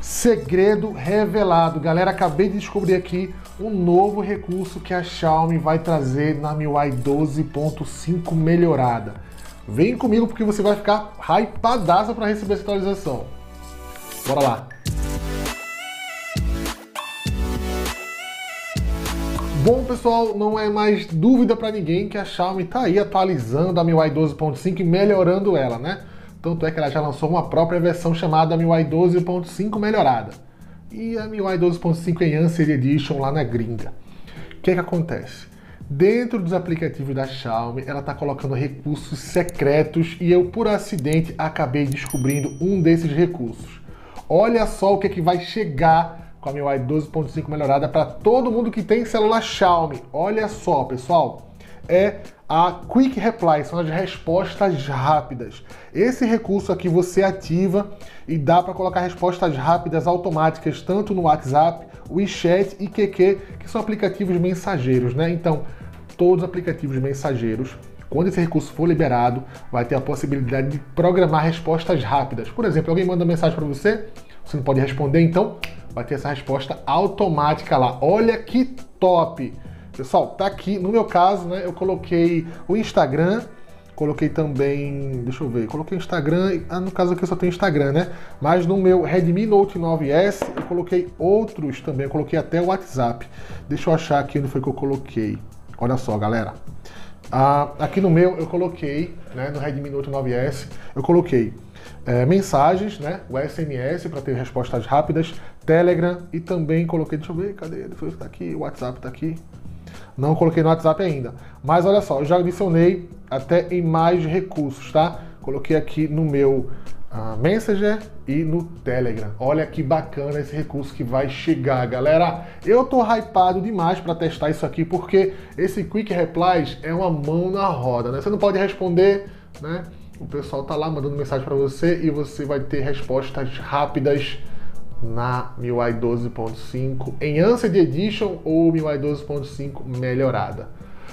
Segredo revelado. Galera, acabei de descobrir aqui um novo recurso que a Xiaomi vai trazer na MIUI 12.5 melhorada. Vem comigo porque você vai ficar hypadaça para receber essa atualização. Bora lá. Bom, pessoal, não é mais dúvida para ninguém que a Xiaomi está aí atualizando a MIUI 12.5 e melhorando ela, né? Tanto é que ela já lançou uma própria versão chamada MIUI 12.5 melhorada. E a MIUI 12.5 Enhanced Edition lá na gringa. O que é que acontece? Dentro dos aplicativos da Xiaomi, ela está colocando recursos secretos e eu, por acidente, acabei descobrindo um desses recursos. Olha só o que é que vai chegar a MIUI 12.5 melhorada para todo mundo que tem celular Xiaomi. Olha só, pessoal, é a Quick Reply, são as respostas rápidas. Esse recurso aqui você ativa e dá para colocar respostas rápidas automáticas tanto no WhatsApp, WeChat e QQ, que são aplicativos mensageiros, né? Então, todos os aplicativos mensageiros, quando esse recurso for liberado, vai ter a possibilidade de programar respostas rápidas. Por exemplo, alguém manda mensagem para você, você não pode responder, então vai ter essa resposta automática lá. Olha que top! Pessoal, tá aqui, no meu caso, né, eu coloquei o Instagram, coloquei também, deixa eu ver, coloquei o Instagram, no caso aqui eu só tenho Instagram, né? Mas no meu Redmi Note 9S, eu coloquei outros também, eu coloquei até o WhatsApp. Deixa eu achar aqui onde foi que eu coloquei. Olha só, galera. Aqui no meu eu coloquei, né, no Redmi Note 9S, eu coloquei mensagens, né, o SMS para ter respostas rápidas, Telegram e também coloquei, deixa eu ver, cadê? Tá aqui, o WhatsApp tá aqui. Não coloquei no WhatsApp ainda, mas olha só, eu já adicionei até em mais recursos, tá? Coloquei aqui no meu Messenger e no Telegram. Olha que bacana esse recurso que vai chegar, galera. Eu tô hypado demais para testar isso aqui porque esse Quick Replies é uma mão na roda, né? Você não pode responder, né? O pessoal tá lá mandando mensagem para você e você vai ter respostas rápidas na MIUI 12.5 Enhanced Edition ou MIUI 12.5 melhorada.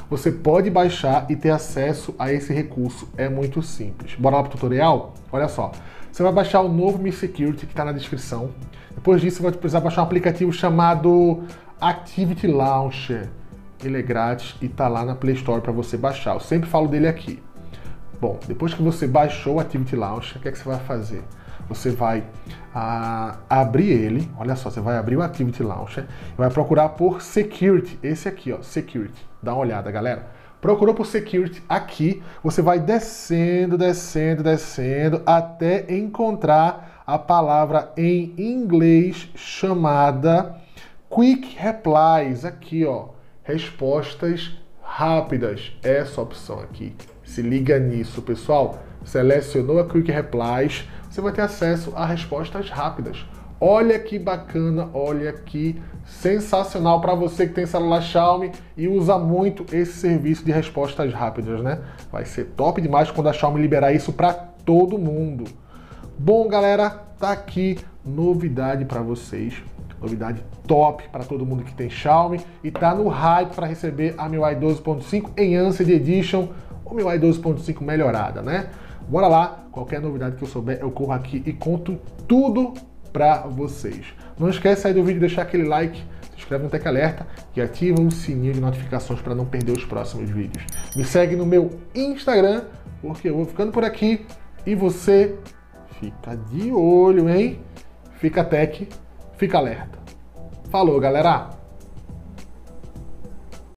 Você pode baixar e ter acesso a esse recurso, é muito simples. Bora lá pro tutorial? Olha só, você vai baixar o novo Mi Security que está na descrição. Depois disso você vai precisar baixar um aplicativo chamado Activity Launcher. Ele é grátis e tá lá na Play Store para você baixar, eu sempre falo dele aqui. Bom, depois que você baixou o Activity Launcher, o que é que você vai fazer? Você vai abrir ele, olha só, você vai abrir o Activity Launcher e vai procurar por Security, esse aqui, ó, Security. Dá uma olhada, galera. Procurou por Security aqui, você vai descendo, descendo, descendo, até encontrar a palavra em inglês chamada Quick Replies, aqui, ó, respostas rápidas, essa opção aqui. Se liga nisso, pessoal. Selecionou a Quick Replies, você vai ter acesso a respostas rápidas. Olha que bacana, olha que sensacional para você que tem celular Xiaomi e usa muito esse serviço de respostas rápidas, né? Vai ser top demais quando a Xiaomi liberar isso para todo mundo. Bom, galera, tá aqui novidade para vocês. Novidade top para todo mundo que tem Xiaomi e tá no hype para receber a MIUI 12.5 Enhanced Edition. O MIUI 12.5 melhorada, né? Bora lá, qualquer novidade que eu souber, eu corro aqui e conto tudo pra vocês. Não esquece aí do vídeo, deixar aquele like, se inscreve no Tech Alerta e ativa o sininho de notificações para não perder os próximos vídeos. Me segue no meu Instagram, porque eu vou ficando por aqui e você fica de olho, hein? Fica tech, fica alerta. Falou, galera!